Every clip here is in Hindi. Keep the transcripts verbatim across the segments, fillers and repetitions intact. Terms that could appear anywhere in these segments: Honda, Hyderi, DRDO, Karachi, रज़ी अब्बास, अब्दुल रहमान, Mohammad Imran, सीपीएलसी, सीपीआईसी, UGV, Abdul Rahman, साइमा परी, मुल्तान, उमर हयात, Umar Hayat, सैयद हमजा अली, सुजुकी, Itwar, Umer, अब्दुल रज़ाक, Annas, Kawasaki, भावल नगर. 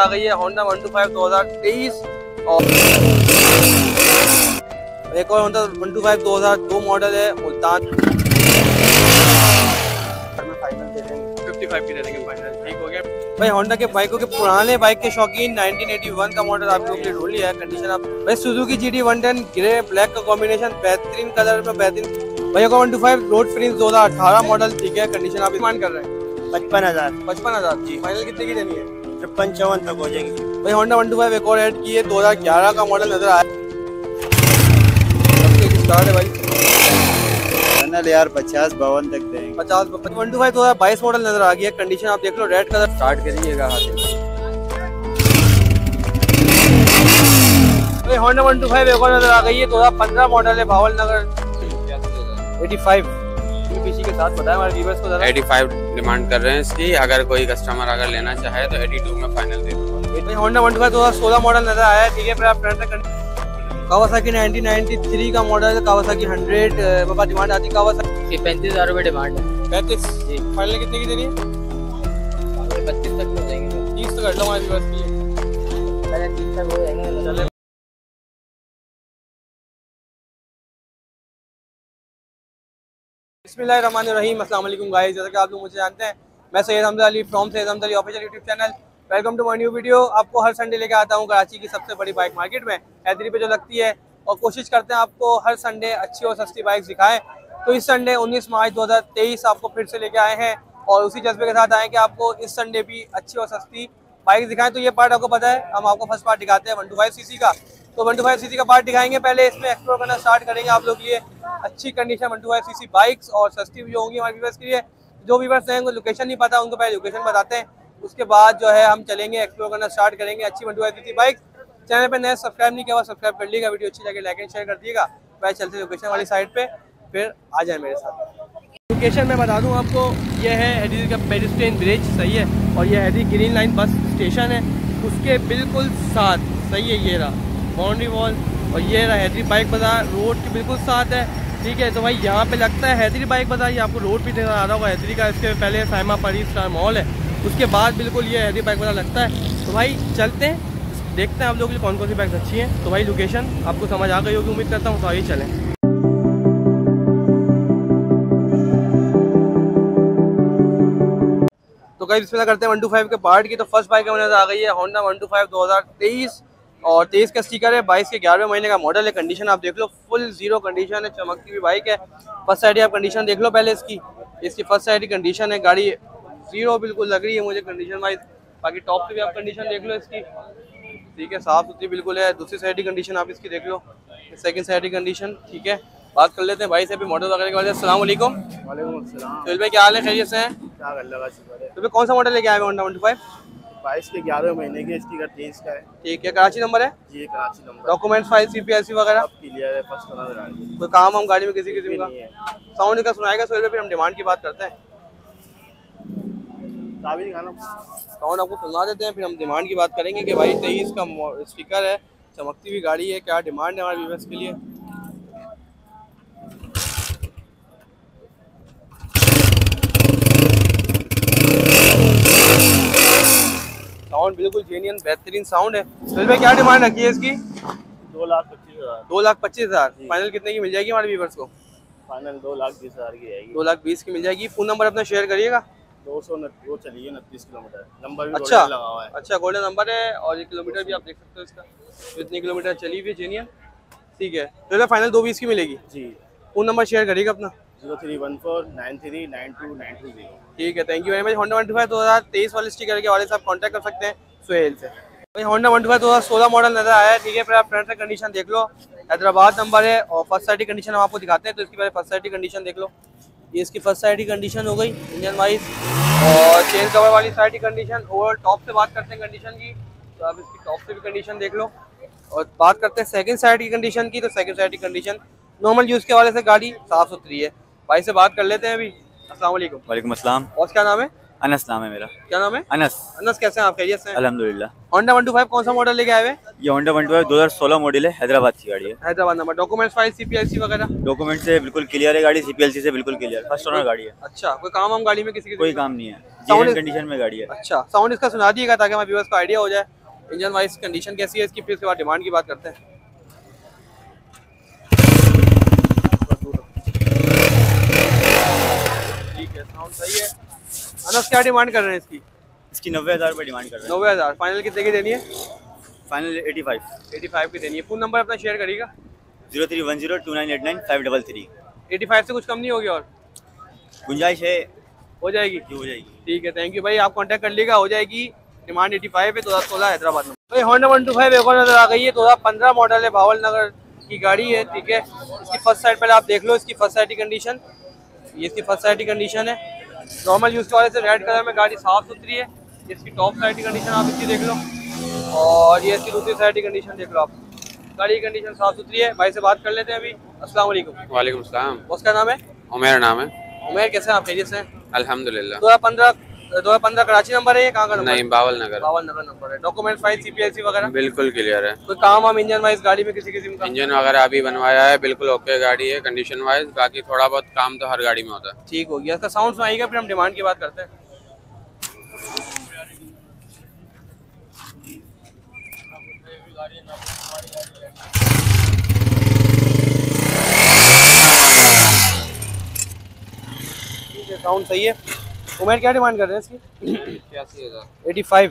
आ गई है होंडा वन टू फाइव दो हज़ार तेईस और एक और होंडा वन टू फाइव दो हज़ार दो मॉडल है मुल्तान। पचपन की दे देंगे फाइनल, ठीक हो गया भाई। होंडा के बाइकों के पुराने बाइक के शौकीन नाइनटीन एटी वन का मॉडल आप लोग ने ढूंढ लिया है। कंडीशन आप भाई सुजुकी GT one ten grey black का कॉम्बिनेशन बेहतरीन कलर में बेहतरीन भाई one two five road Prince दो हज़ार अठारह मॉडल, ठीक है। कंडीशन आप मान कर रहे हैं पचपन हजार पचपन हजार जी। फाइनल कितने की देनी है? तिरपन चौवन तक हो जाएगी भाई। होंडा वन टू फाइव एक और ऐड की है, दो हजार ग्यारह का मॉडल नजर आया है भाई। यार पचास बावन तक देंगे, पचास वन टू फाइव दो हजार बाईस मॉडल नजर आ गया। कंडीशन आप देख लो, रेड कलर। स्टार्ट करिएगा भाई। होंडा वन टू फाइव एक और नजर आ गई है, दो हजार पंद्रह मॉडल है, भावल नगर eighty five PC के साथ। बताएं हमारे व्यूअर्स को जरा। पचासी डिमांड कर रहे हैं इसकी, अगर कोई कस्टमर अगर लेना चाहे तो बयासी में फाइनल दे दूंगा। होंडा वन टू फाइव दो हजार सोलह मॉडल नजर आया है, ठीक है। फिर आप फ्रेंड तक कावासाकी नाइनटीन नाइनटी थ्री का मॉडल, कावासाकी हंड्रेड बाबा डिमांड आती है। कावासाकी पैंतीस हजार रुपए डिमांड है। पैंतीस फाइनल कितने की देनी है? बत्तीस तक हो जाएंगे, तीस तक कर लो हमारे व्यूअर्स के लिए। तीस तक हो जाएंगे। बिस्मिल्लाहिर्रहमानिर्रहीम, अस्सलाम वालेकुम गाइस। जैसा कि आप लोग मुझे जानते हैं, मैं सैयद हमजा अली from सैयद हमजा अली official YouTube channel. Welcome to my new video. आपको हर संडे लेके आता हूँ कराची की सबसे बड़ी बाइक मार्केट में, हैदरी पे जो लगती है, और कोशिश करते हैं आपको हर संडे अच्छी और सस्ती बाइक दिखाएं। तो इस संडे उन्नीस मार्च दो हज़ार तेईस आपको फिर से लेके आए हैं और उसी जज्बे के साथ आए कि आपको इस संडे भी अच्छी और सस्ती बाइक दिखाएं। तो ये पार्ट आपको पता है, हम आपको फर्स्ट पार्ट दिखाते हैं one two five C C का। तो one two five C C का पार्ट दिखाएंगे, पहले इसमें एक्सप्लोर करना स्टार्ट करेंगे आप लोग के लिए अच्छी condition one two five C C bikes और सस्ती भी होंगी हमारे व्यूवर्स के लिए। जो व्यूवर्स हैं उनको लोकेशन नहीं पता, उनको पहले लोकेशन बताते हैं, उसके बाद जो है हम चलेंगे एक्सप्लोर करना स्टार्ट करेंगे अच्छी one two five C C bikes. Channel पर नए सब्सक्राइब नहीं किया हुआ सब्सक्राइब कर लीजिएगा, वीडियो अच्छी लगे लाइक एंड शेयर कर दिएगा। वह चलते लोकेशन वाली साइड पर फिर आ जाए मेरे साथ। लोकेशन मैं बता दूँ आपको, यह है हैदरी का पेडिस्ट्रियन ब्रिज, सही है, और यह Hydari green line bus station है, उसके बिल्कुल साथ, सही है, ये रहा बाउंड्री वॉल और ये रहा हैदरी बाइक बाज़ार, रोड के बिल्कुल साथ है, ठीक है। तो भाई यहाँ पे लगता है हैदरी बाइक बाज़ार, ये आपको रोड भी नजर आ रहा होगा हैदरी का। इसके पहले साइमा परी स्टार मॉल है, उसके बाद बिल्कुल ये हैदरी बाइक बाज़ार लगता है। तो भाई चलते हैं, देखते हैं आप लोग कौन कौन सी बाइक्स अच्छी हैं। तो भाई लोकेशन आपको समझ आ गई होगी उम्मीद करता हूँ, तो आइए चलें। तो कई बिस्मिल्लाह करते हैं वन टू फाइव के पार्ट की। तो फर्स्ट बाइक हमारे आ गई है होंडा वन टू फाइव दो हज़ार तेईस और तेईस का स्टिकर है, बाईस के ग्यारहवें महीने का मॉडल है। कंडीशन आप देख लो, फुल जीरो कंडीशन है, चमकती हुई बाइक है। फर्स्ट साइड आप कंडीशन देख लो पहले इसकी, इसकी फर्स्ट साइड कंडीशन है, गाड़ी जीरो बिल्कुल लग रही है मुझे कंडीशन वाइज। बाकी टॉप से भी आप कंडीशन देख लो इसकी, ठीक है, साफ सुथरी बिल्कुल है। दूसरी साइड की कंडीशन आप इसकी देख लो, सेकंड साइड की कंडीशन, ठीक है। बात कर लेते हैं भाई से भी मॉडल वगैरह के बारे में। अस्सलाम वालेकुम। वालेकुम अस्सलाम। सुहेल भाई क्या हाल है, खैरियत से हैं? तो भाई कौन सा मॉडल लेके आए होंडा वन टू फाइव? बाईस के ग्यारह महीने के, स्टिकर तेईस का है, ठीक है। कराची नंबर है जी, कराची नंबर। डॉक्यूमेंट फाइल सीपीआईसी वगैरह क्लियर है, फर्स्ट क्लास आ रही है, कोई काम हम गाड़ी में किसी किसी का साउंड का सुनाएगा सोहेल भाई, फिर हम डिमांड की बात करते हैं। ताबीर खाना साउंड आपको सुना देते हैं, फिर हम डिमांड की बात करेंगे कि भाई तेईस का स्टिकर है, चमकती हुई गाड़ी है, क्या डिमांड है हमारे व्यूअर्स के लिए। साउंड बिल्कुल जेन्युइन बेहतरीन साउंड है। तो इसमें क्या डिमांड रखी है इसकी? दो लाख पच्चीस हजार दो लाख पच्चीस हजार फाइनल कितने की मिल जाएगी हमारे व्यूअर्स को? फाइनल दो लाख बीस हजार की आएगी, दो लाख बीस की मिल जाएगी। फोन नंबर अपना शेयर करिएगा। दो सौ वो चली है उनतीस किलोमीटर, नंबर भी अच्छा लगा हुआ है, अच्छा गोल्डन नंबर है, और ये किलोमीटर भी आप देख सकते हो इसका, इतनी किलोमीटर चली हुई जेन्युइन, ठीक है। तो फाइनल दो बीस की मिलेगी जी। फोन नंबर शेयर करिएगा अपना zero three one four nine three nine two nine three zero, ठीक है, thank you very much. Honda one two five दो हज़ार तेईस वाले स्टिकर के वाले साहब कॉन्टैक्ट कर सकते हैं सुहेल से। भाई होंडा वन टू फाइव दो हज़ार सोलह मॉडल नजर आया है, ठीक है। फिर आप फ्रंट से कंडीशन देख लो, हैदराबाद नंबर है, और फर्स्ट साइड की कंडीशन हम आपको दिखाते हैं। तो इसकी पहले फर्स्ट साइड की कंडीशन देख लो, ये इसकी फर्स्ट साइड की कंडीशन हो गई इंजन वाइज और चेन कवर वाली साइड की कंडीशन। ओवरऑल टॉप से बात करते हैं कंडीशन की, तो आप इसकी टॉप से भी कंडीशन देख लो, और बात करते हैं सेकेंड साइड की कंडीशन की। तो सेकेंड साइड की कंडीशन नॉर्मल यूज़ के वाले से गाड़ी साफ सुथरी है। भाई से बात कर लेते हैं अभी। अस्सलाम वालेकुम। वालेकुम अस्सलाम। और क्या नाम है? अनस नाम है मेरा। क्या नाम है? अनस। अनस कैसे हैं आप, खैरियत से हैं? अल्हम्दुलिल्लाह। होंडा वन टू फाइव कौन सा मॉडल लेके आए हुए? ये होंडा वन टू फाइव दो हज़ार सोलह मॉडल है, हैदराबाद की गाड़ी है। Hyderabad number, documents file सीपीएलसी वगैरह? डॉक्यूमेंट से बिल्कुल क्लियर है गाड़ी, सीपीएलसी से बिल्कुल क्लियर, फर्स्ट ओनर गाड़ी है। अच्छा, कोई काम हम गाड़ी में किसी के? कोई काम नहीं है, साउंड कंडीशन में गाड़ी है। अच्छा, साउंड इसका सुना दिएगा ताकि हमारे व्यूअर्स को आइडिया हो जाए इंजन वाइज कंडीशन कैसी है इसकी, फिर उसके बाद डिमांड की बात करते हैं। ठीक है, साउंड सही है। अनस, क्या डिमांड कर रहे हैं इसकी? इसकी नब्बे हज़ार रुपये डिमांड कर रहे हैं। नब्बे हज़ार फाइनल कितने की देनी है? फाइनल पचासी। पचासी की देनी है। फोन नंबर अपना शेयर करिएगा। Zero three one zero two nine eight nine five double three. पचासी से कुछ कम नहीं होगी और गुंजाइश है, हो जाएगी हो जाएगी। ठीक है, थैंक यू भाई, आप कांटेक्ट कर लीजिएगा, हो जाएगी। डिमांड पचासी है, दो हज़ार सोलह हैदराबाद में। भाई होंडा वन टू फाइव एक और नजर आ गई है, दो हज़ार पंद्रह मॉडल है, भावल नगर की गाड़ी है। ठीक है, इसकी फर्स्ट साइड पहले आप देख लो, इसकी फर्स्ट साइड की कंडीशन, ये इसकी फर्स्ट साइड की कंडीशन है। नॉर्मल यूज़ के वाले से रेड कलर में गाड़ी साफ़ सुथरी है। इसकी टॉप साइड की कंडीशन आप इसकी देख लो, और ये इसकी दूसरी साइड की कंडीशन देख लो आप। गाड़ी की कंडीशन साफ सुथरी है। भाई से बात कर लेते हैं अभी। अस्सलाम वालेकुम। वालेकुम सलाम। उसका नाम है उमेर, नाम है उमेर। कैसे हैं आप? खैरियत से? अल्हम्दुलिल्लाह। दो हज़ार पंद्रह दो हज़ार पंद्रह कराची नंबर है, कहाँ का नंबर? नहीं, Bahawalnagar. Bahawalnagar number है। डॉक्यूमेंट फाइल सीपीएलसी वगैरह बिल्कुल क्लियर है। कोई काम हम इंजन वाइज गाड़ी में किसी किस्म का? इंजन वगैरह अभी बनवाया है, बिल्कुल ओके गाड़ी है कंडीशन वाइज, बाकी थोड़ा बहुत काम तो हर गाड़ी में होता है। ठीक हो गया, इसका साउंड सुनाइएगा, फिर हम डिमांड की बात करते हैं। साउंड सही है। उमेर, क्या डिमांड कर रहे हैं इसकी? पचासी हज़ार।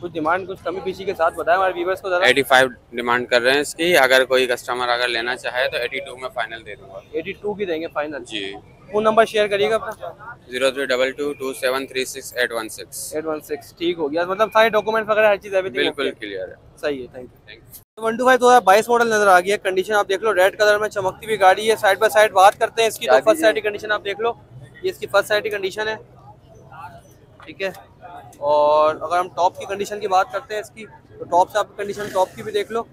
कुछ डिमांड कुछ कमी पीछे के साथ बताएं हमारे व्यूअर्स को जरा। पचासी डिमांड कर रहे हैं इसकी, अगर कोई कस्टमर अगर लेना चाहे तो बयासी में फाइनल दे दूंगा। बयासी की देंगे फाइनल जी। फोन नंबर शेयर करिएगा अपना। Zero three double two two seven three six eight one six eight one six. ठीक हो गया, मतलब सारे डॉक्यूमेंट वगैरह हर चीज़ बिल्कुल क्लियर है। सही है, thank you. One two five दो हज़ार बाईस मॉडल नजर आ गया, कंडीशन आप देख लो, रेड कलर में चमकती हुई गाड़ी है। साइड बाई साइड बात करते हैं इसकी, तो फर्स्ट साइड की कंडीशन आप देख लो, ये इसकी फर्स्ट साइड की कंडीशन है। ठीक है, और अगर हम टॉप की कंडीशन की बात करते हैं इसकी, तो टॉप से आपकी कंडीशन, टॉप की भी देख लो,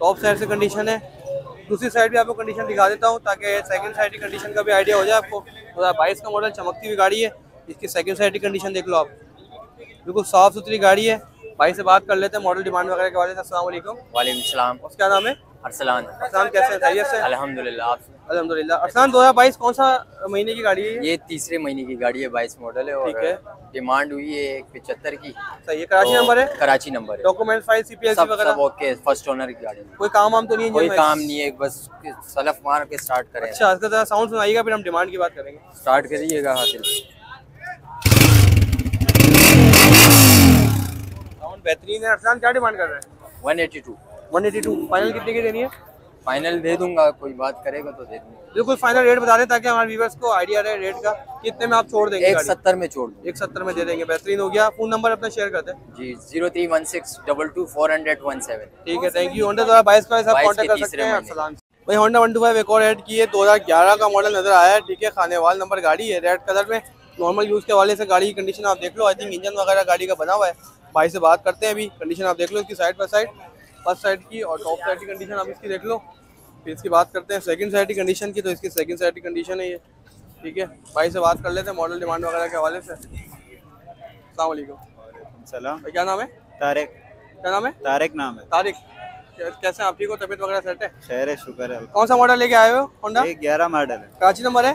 टॉप साइड से कंडीशन है। दूसरी साइड भी आपको कंडीशन दिखा देता हूँ ताकि सेकंड साइड की कंडीशन का भी आइडिया हो जाए आपको। दो हज़ार बाईस का मॉडल, चमकती हुई गाड़ी है। इसकी सेकंड साइड की कंडीशन देख लो आप, बिल्कुल साफ़ सुथरी गाड़ी है। भाई से बात कर लेते हैं मॉडल डिमांड वगैरह के बारे में। अस्सलाम वालेकुम। वालेकुम सलाम। उसका नाम है अरसलान। अरसलान, कैसे हैं? खैरियत से? अल्हम्दुलिल्लाह। आप? अल्हम्दुलिल्लाह। अरसलान, दो हज़ार बाईस कौन सा महीने की गाड़ी है? ये तीसरे महीने की गाड़ी है, बाईस मॉडल है। ठीक है, डिमांड हुई है एक पचहत्तर की। सही है, कराची नंबर है? कराची नंबर है। डॉक्यूमेंट फाइल सीपीएलसी वगैरह ओके, फर्स्ट ओनर की गाड़ी है। कोई काम हम तो नहीं? कोई काम नहीं है, बस सलफ मार के स्टार्ट करें। अच्छा, इसका जरा साउंड सुनाइएगा, फिर हम डिमांड की बात करेंगे। स्टार्ट करिएगा। साउंड बेहतरीन है। अरसलान, क्या डिमांड कर रहे हैं? एक सौ बयासी। फाइनल कितने की देनी है? फाइनल दे दूंगा, कोई बात करेगा तो दे दूंगा। बिल्कुल फाइनल रेट बता दें ताकि हमारे व्यूअर्स को आइडिया रहे रेट का। कितने में आप छोड़ देंगे? एक सत्तर में छोड़ देंगे। एक सत्तर में दे देंगे, बेहतरीन हो गया। फोन नंबर अपना शेयर करते हैं जी। Zero three one six double two four hundred one seven. ठीक है, थैंक यू। होंडा दो हज़ार बाईस का कॉन्टेक्ट कर सकते हैं। भाई होंडा वन टू फाइव एक और ऐड की है, दो हज़ार ग्यारह का मॉडल नजर आया है। ठीक है, खानेवाल नंबर गाड़ी है, रेड कलर में। नॉर्मल यूज़ के वाले से गाड़ी की कंडीशन आप देख लो, आई थिंक इंजन वगैरह गाड़ी का बना हुआ है। भाई से बात करते हैं अभी, कंडीशन आप देख लो इसकी, side by side first side की और टॉप साइड की कंडीशन आप इसकी देख लो। फिर इसकी बात करते हैं सेकंड साइड की कंडीशन की, तो इसकी सेकंड साइड की कंडीशन है ये। ठीक है, भाई से बात कर लेते हैं मॉडल डिमांड वगैरह के हवाले से। अस्सलाम वालेकुम। सलाम। क्या नाम है? तारिक। क्या नाम है? तारिक नाम है। तारिक, कैसे आप? ठीक हो? तबीयत वगैरह सेट है? खैर है, शुक्र है। कौन सा मॉडल लेके आए हो? होंडा ग्यारह मॉडल है, कराची नंबर है,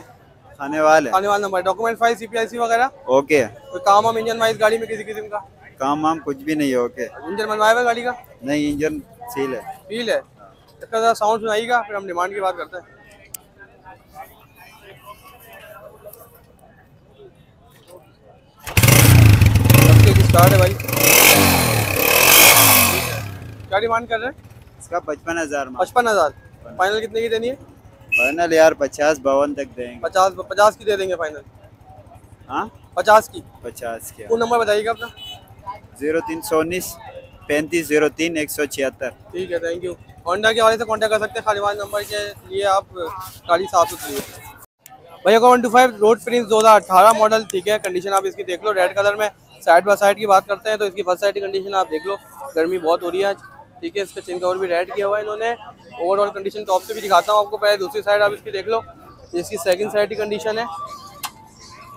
खाने वाले खाने वाला नंबर। डॉक्यूमेंट फाइल सीपीआईसी वगैरह ओके। कोई काम हम इंजन वाइज गाड़ी में किसी किस्म का? काम वाम कुछ भी नहीं है, ओके। इंजन बनवाया हुआ गाड़ी का? नहीं, इंजन सील है। सील है। इसका जरा साउंड सुनाइएगा, फिर हम डिमांड की बात करते हैं। स्टार्ट है भाई। क्या डिमांड कर रहे हैं इसका? पचपन हजार। पचपन हजार फाइनल कितने की देनी है? फाइनल यार पचास बावन तक देंगे। पचास पचास की दे देंगे फाइनल। हाँ, पचास की। पचास की। फोन नंबर बताइएगा अपना। जीरो तीन सौ उन्नीस पैंतीस जीरो तीन एक सौ छिहत्तर। ठीक है, थैंक यू। होंडा के हवाले से कांटेक्ट कर सकते हैं, खालीवाल नंबर के लिए आप गाड़ी साफ सुथरी है। भैया को one two five road Prince दो हज़ार अठारह मॉडल। ठीक है, कंडीशन आप इसकी देख लो, रेड कलर में। साइड बाई साइड की बात करते हैं तो इसकी फर्स्ट साइड की कंडीशन आप देख लो, गर्मी बहुत हो रही है आज। ठीक है, इसका चिन कवर भी रेड किया हुआ है इन्होंने। ओवरऑल कंडीशन टॉप से भी दिखाता हूँ आपको, पहले दूसरी साइड आप इसकी देख लो, इसकी सेकंड साइड की कंडीशन है।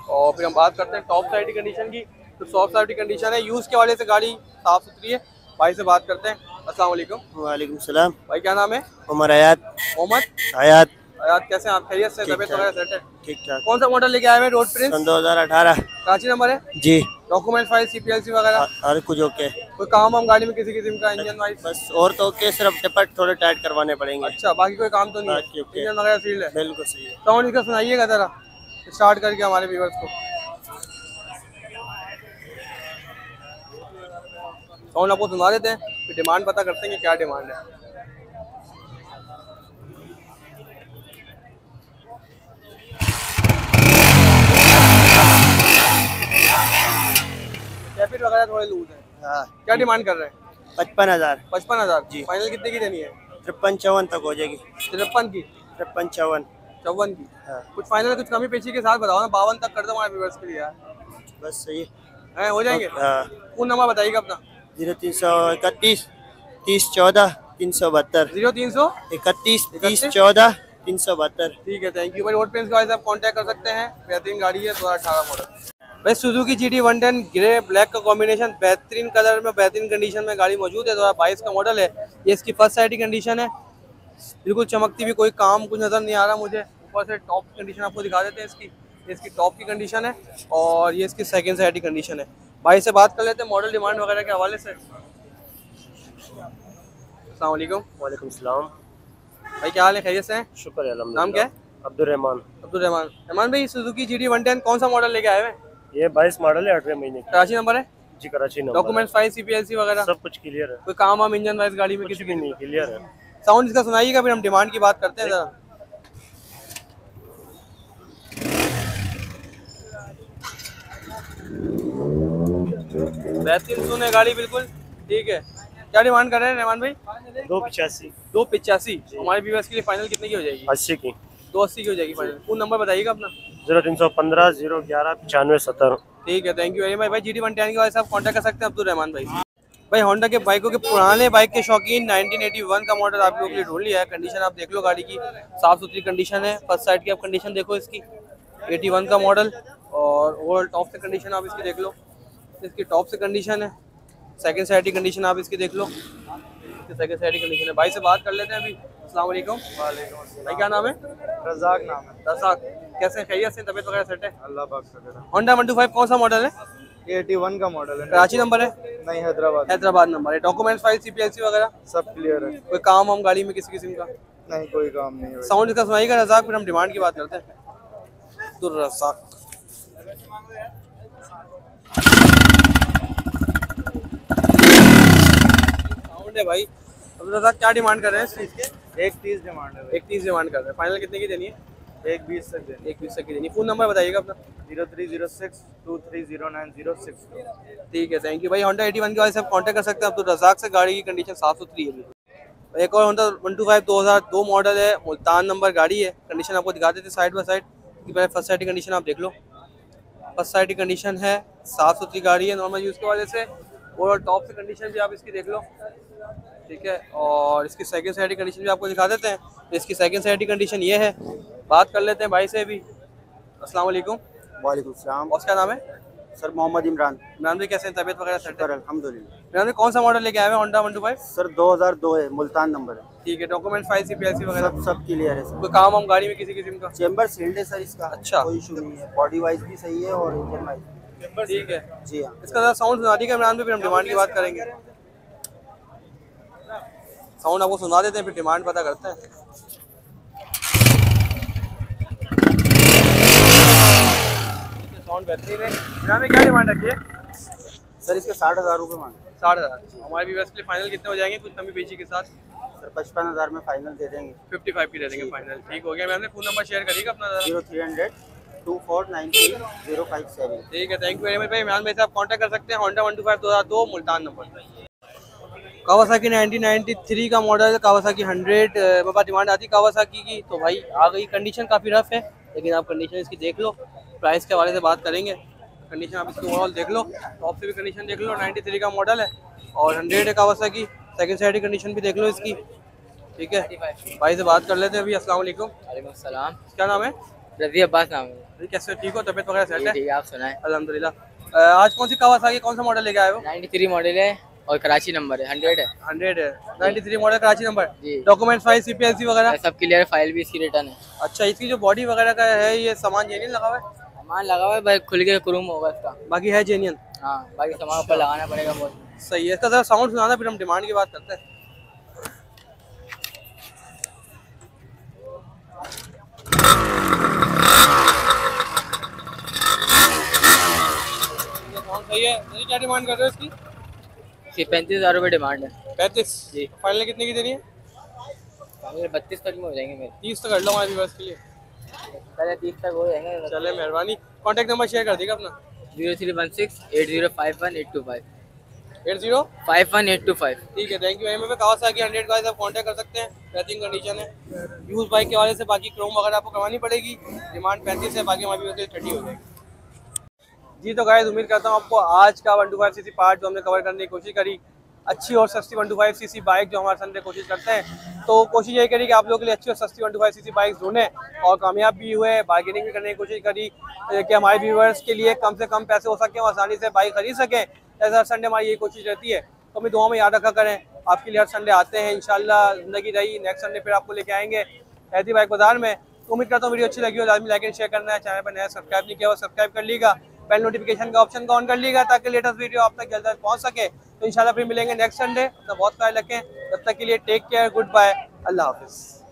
और फिर हम बात करते हैं टॉप साइड की कंडीशन की, तो टॉप साइड की कंडीशन है। यूज़ के वाले से गाड़ी साफ़ सुथरी है। भाई से बात करते हैं। अस्सलाम वालेकुम। वालेकुम सलाम। भाई क्या नाम है? उमर हयात। उमर हयात हयात कैसे हैं आप? खैरियत से? तबीयत वगैरह सेट है? ठीक ठाक। कौन सा मॉडल लेके आए हैं? रोड प्रिंस दो हज़ार अठारह। कराची नंबर है जी। Document file C P L C वगैरह हर कुछ ओके। कोई काम हम गाड़ी में किसी किस्म का? इंजन वाइज बस और तो ओके, सिर्फ टिपर थोड़े टाइट करवाने पड़ेंगे। अच्छा, बाकी कोई काम तो नहीं है? इंजन वगैरह सील है? बिल्कुल सही है। साउंड इसका सुनाइएगा जरा स्टार्ट करके हमारे व्यूअर्स को। साउंड आपको सुना देते हैं, फिर डिमांड पता करते हैं कि क्या डिमांड है। कैफिट वगैरह थोड़े लूज है। हाँ। क्या डिमांड कर रहे हैं? पचपन हजार। पचपन हजार जी। फाइनल कितने की देनी है? तिरपन चौवन तक हो जाएगी। तिरपन की? तिरपन चौवन। चौवन की? हाँ। कुछ फाइनल कुछ कमी पेशी के साथ बताओ ना, बावन तक कर दो हमारे व्यूअर्स के लिए। बस सही है, हो जाएंगे। फोन नंबर बताइएगा अपना। जीरो तीन सौ इकतीस तीस चौदह तीन सौ बहत्तर। जीरो तीन सौ इकतीस तीस चौदह तीन सौ बहत्तर। ठीक है, थैंक यू। रोड पेंस आप कॉन्टैक्ट कर सकते हैं, बेहतरीन गाड़ी है, दो हज़ार अठारह मॉडल। भाई सुजुकी G T one ten grey black का कॉम्बिनेशन, बेहतरीन कलर में, बेहतरीन कंडीशन में गाड़ी मौजूद है। दो हज़ार बाईस का मॉडल है ये। इसकी फर्स्ट साइड की कंडीशन है, बिल्कुल चमकती हुई, कोई काम कुछ नज़र नहीं आ रहा मुझे। ऊपर से टॉप की कंडीशन आपको दिखा देते हैं इसकी। इसकी टॉप की कंडीशन है और ये इसकी सेकेंड साइड की कंडीशन है। भाई से बात कर लेते हैं मॉडल डिमांड वगैरह के हवाले से। अस्सलाम वालेकुम। वालेकुम सलाम। भाई क्या हाल है? खैरियत से? शुक्र है अल्हम्दुलिल्लाह। नाम क्या है? अब्दुल रहमान। अब्दुल रहमान रहमान भाई सुजुकी G T one ten कौन सा मॉडल लेके आए हैं? ये बाईस मॉडल है, अठारह महीने की। कराची नंबर है जी। Karachi number. Documents file C P L C वगैरह सब कुछ क्लियर है? कोई काम हम इंजन वाइज गाड़ी में किसी भी नहीं? क्लियर है। साउंड इसका सुनाइएगा, फिर हम डिमांड की बात करते हैं जरा। बेहतरीन सुन है गाड़ी, बिल्कुल ठीक है। क्या डिमांड कर रहे हैं रहमान भाई? दो पिचासी। दो पिचासी हमारे व्यूअर्स के लिए। फाइनल कितने की हो जाएगी? अस्सी की। दो अस्सी की हो जाएगी फाइनल। फोन नंबर बताइएगा अपना। जीरो तीन सौ पंद्रह जीरो ग्यारह पचानवे सत्तर। ठीक है, थैंक यू वेरी मच। भाई जी टी वन टेन के वाले साहब कॉन्टैक्ट कर सकते हैं अब्दुल रहमान भाई। भाई होंडा के बाइकों के पुराने बाइक के शौकीन नाइनटीन एटी वन का मॉडल आप लोगों के लिए ढूंढ लिया है। कंडीशन आप देख लो गाड़ी की, साफ सुथरी कंडीशन है। फर्स्ट साइड की आप कंडीशन देखो इसकी, एटी वन का मॉडल, और ओवरऑल टॉप से कंडीशन आप इसकी देख लो। इसकी टॉप से कंडीशन है, सेकेंड साइड की कंडीशन आप इसकी देख लो। सेकेंड साइड की कंडीशन है। भाई से बात कर लेते हैं अभी। अस्सलाम वालेकुम। वालेकुम अस्सलाम। भाई क्या नाम है? रज़ाक नाम है। रज़ाक कैसे? खैरियत से? तबीयत वगैरह सेट है? अल्लाह पाक से मेरा। होंडा वन टू फाइव कौन सा मॉडल है? एटी वन का मॉडल है। कराची नंबर है? नहीं, हैदराबाद। हैदराबाद नंबर है। Documents file C P L C वगैरह सब क्लियर है? कोई काम हम गाड़ी में किसी किस्म का? नहीं, कोई काम नहीं है। साउंड इसका सुनाइएगा रज़ाक, फिर हम डिमांड की बात करते हैं। तो रज़ाक साउंड है भाई। रज़ाक क्या डिमांड कर रहे हैं इस चीज़ के? एक तीस डिमांड है। एक तीस डिमांड कर रहे हैं। फाइनल कितने की देनी है? एक बीस तक देनी। एक बीस तक की देनी। फोन नंबर बताइएगा अपना। Zero three zero six two three zero nine zero six. ठीक है, थैंक यू भाई। होंडा एटी वन के वाले से आप कॉन्टैक्ट कर सकते हैं अब्दुल रज़ाक से। गाड़ी की कंडीशन साफ सुथरी है। एक और होंडा वन टू फाइव दो हज़ार दो मॉडल है, मुल्तान नंबर गाड़ी है। कंडीशन आपको दिखा देते साइड बाई साइड। पहले फर्स्ट साइड की कंडीशन आप देख लो। फर्स्ट साइड की कंडीशन है, साफ़ सुथरी गाड़ी है नॉर्मल यूज़ के वाले से। और टॉप से कंडीशन भी आप इसकी देख लो, ठीक है। और इसकी सेकंड साइड की कंडीशन भी आपको दिखा देते हैं। इसकी सेकंड साइड की कंडीशन ये है। बात कर लेते हैं भाई से भी। अस्सलाम वालेकुम। वालेकुम सलाम। और क्या नाम है सर? मोहम्मद इमरान। इमरान भाई कैसे हैं? तबीयत वगैरह सेट है? अल्हम्दुलिल्लाह। इमरान भाई कौन सा मॉडल लेके आए हैं? Honda one two five sir दो हज़ार दो है, मुल्तान नंबर है। ठीक है, document file C P L C वगैरह सब सब क्लियर है सर। कोई काम हम गाड़ी में किसी किस्म का? चैम्बर सील्ड है सर इसका। अच्छा, कोई इशू नहीं है। बॉडी वाइज भी सही है और इंजन वाइज। ठीक है जी हाँ। इसका साउंड सुना दीजिएगा इमरान भाई, फिर हम डिमांड की बात करेंगे। साउंड आपको सुना देते हैं, फिर डिमांड पता करते हैं। साउंड बेहतरीन है। इमरान भाई क्या डिमांड रखी है सर? इसके साठ हज़ार रुपये मांगे। साठ हज़ार हमारे व्यूअर्स के लिए। फाइनल कितने हो जाएंगे कुछ कमी पेशी के साथ? सर पचपन हज़ार में फाइनल दे देंगे। फिफ्टी फाइव की दे देंगे फाइनल। ठीक हो गया। मैम ने फोन नंबर शेयर करिएगा अपना। Zero three hundred two four nine three zero five seven. ठीक है, थैंक यू वेरी मच भाई। इमरान भाई से आप कॉन्टैक्ट कर सकते हैं। होंडा वन टू फाइव दो हज़ार दो मुल्तान number. Kawasaki nineteen ninety three का मॉडल, कावासाकी हंड्रेड बाबा डिमांड आती कावासाकी की, तो भाई आ गई। कंडीशन काफ़ी रफ है, लेकिन आप कंडीशन इसकी देख लो। प्राइस के हवाले से बात करेंगे। कंडीशन आप इसकी ओवरऑल देख लो, टॉप से भी कंडीशन देख लो। नाइनटी थ्री का मॉडल है और हंड्रेड है कावासाकी। सेकंड साइड की कंडीशन भी देख लो इसकी, ठीक है। भाई से बात कर लेते हैं अभी। अस्सलाम वालेकुम। वालेकुम सलाम। क्या नाम है? रज़ी अब्बास नाम है। कैसे? ठीक हो? तबियत वगैरह सेट है? आप सुनाएं? अल्हम्दुलिल्लाह। आज कौन सी कावासाकी, कौन सा मॉडल लेके आए हो? नाइनटी थ्री मॉडल है। और कराची नंबर है, हंड्रेड है, हंड्रेड है, ninety three model Karachi number. Document file C P L C वगैरह सब क्लियर है, फाइल भी इसकी रिटर्न है। अच्छा, इसकी जो बॉडी वगैरह का है ये सामान जेन्युइन लगा हुआ है? सामान लगा हुआ है भाई, खुल के क्रूम होगा इसका, बाकी है जेन्युइन। हाँ, बाकी सामान ऊपर लगाना पड़ेगा। बहुत सही है। इसका जरा साउंड सुनाना, फिर हम डिमांड की बात करते हैं। सही है। मेरी क्या डिमांड कर रहे हो इसकी? पैंतीस हजार रुपये डिमांड है। पैंतीस जी। फाइनल कितने की देनी है? बत्तीस तक में हो जाएंगे मेरे। तीस तक कर लो हमारे व्यूअर्स के लिए, पहले तीस तक हो जाएंगे। चले, मेहरबानी। कॉन्टैक्ट नंबर शेयर कर दीजिएगा अपना। Zero three one six eight zero five one eight two five, eight zero five one eight two five. ठीक है, thank you. M M Kawasaki hundred का आप कॉन्टैक्ट कर सकते हैं। बेहतरीन कंडीशन है। यूज़ बाइक के हवाले से बाकी क्रोम वगैरह आपको करवानी पड़ेगी। डिमांड पैंतीस है, बाकी हमारे थर्टी हो जाएगी। जी तो गाइस, उम्मीद करता हूँ आपको आज का one two five CC part जो हमने कवर करने की कोशिश करी, अच्छी और सस्ती one two five CC bike जो हमारे सामने कोशिश करते हैं, तो कोशिश यही करी कि आप लोगों के लिए अच्छी और सस्ती one two five CC bike ढूंढें और कामयाब भी हुए। बार्गेनिंग भी करने की कोशिश करी कि हमारे व्यूवर्स के लिए कम से कम पैसे हो सकें और आसानी से बाइक खरीद सकें। ऐसा हर संडे हमारी यही कोशिश रहती है, तो हमें दुआ में याद रखा करें। आपके लिए हर संडे आते हैं, इंशाल्लाह जिंदगी रही। नेक्स्ट संडे फिर आपको लेके आएंगे हैदरी बाइक बाजार में। उम्मीद करता हूँ वीडियो अच्छी लगी हो। लाजमी लाइक एंड शेयर करना है। चैनल पर नया सब्सक्राइब नहीं किया हुआ सब्सक्राइब कर लीजिएगा। बेल नोटिफिकेशन का ऑप्शन को ऑन कर लीजिएगा ताकि लेटेस्ट वीडियो आप तक जल्द पहुंच सके। तो इंशाल्लाह फिर मिलेंगे नेक्स्ट संडे। तो बहुत ख्याल रखें, तब तक के लिए टेक केयर, गुड बाय, अल्लाह हाफिज़।